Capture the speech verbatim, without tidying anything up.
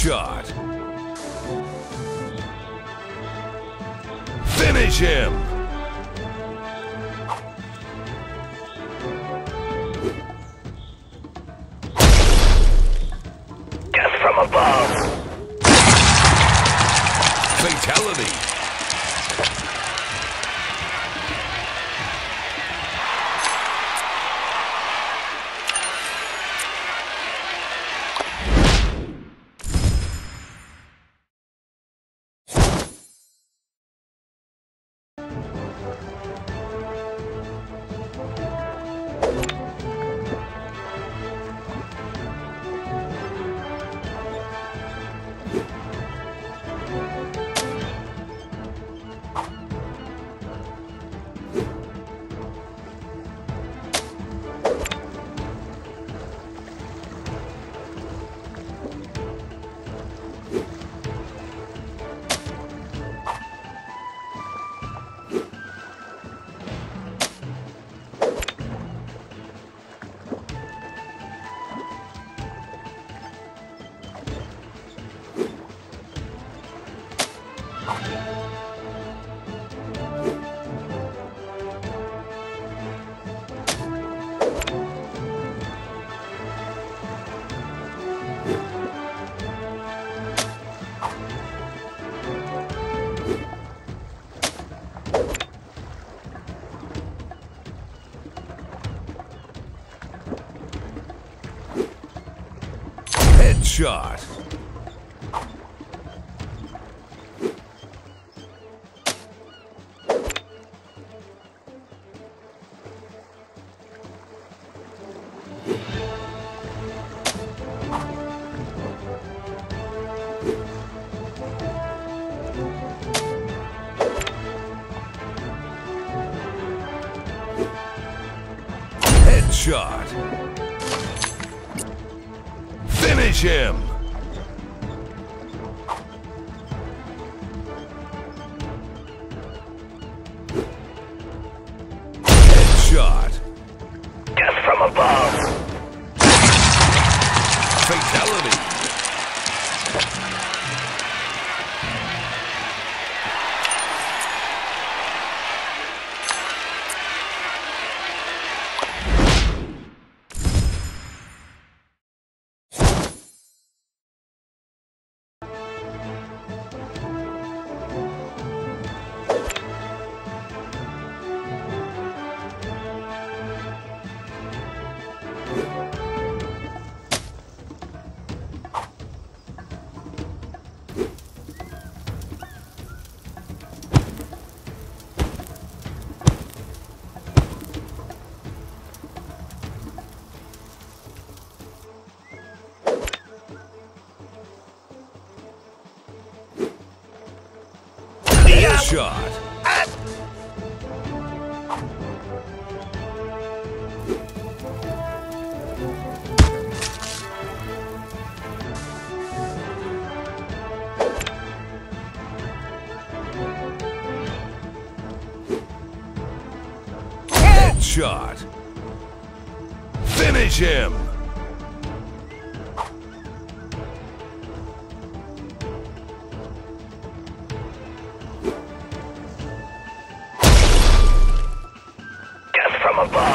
Shot. Finish him. Death from above. Fatality. Shot. Headshot. Finish him! Headshot! Death from above! Fatality! Shot. Ah. Headshot. Finish him. Above.